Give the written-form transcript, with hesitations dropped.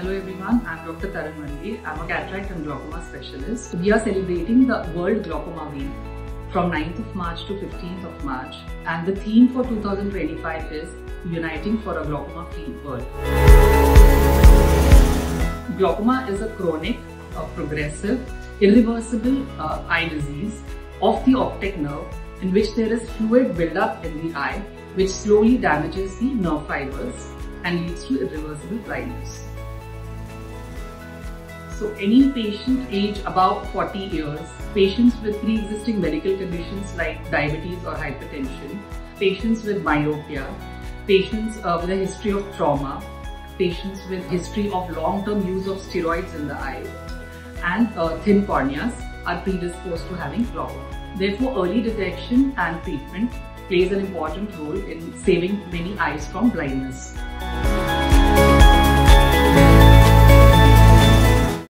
Hello everyone, I'm Dr. Taran Wanage. I'm a cataract and glaucoma specialist. We are celebrating the World Glaucoma Week from 9th of March to 15th of March, and the theme for 2025 is Uniting for a Glaucoma-Free World. Glaucoma is a chronic, progressive, irreversible eye disease of the optic nerve in which there is fluid buildup in the eye which slowly damages the nerve fibers and leads to irreversible blindness. So any patient aged above 40 years, patients with pre-existing medical conditions like diabetes or hypertension, patients with myopia, patients with a history of trauma, patients with history of long-term use of steroids in the eye, and thin corneas are predisposed to having glaucoma. Therefore, early detection and treatment plays an important role in saving many eyes from blindness.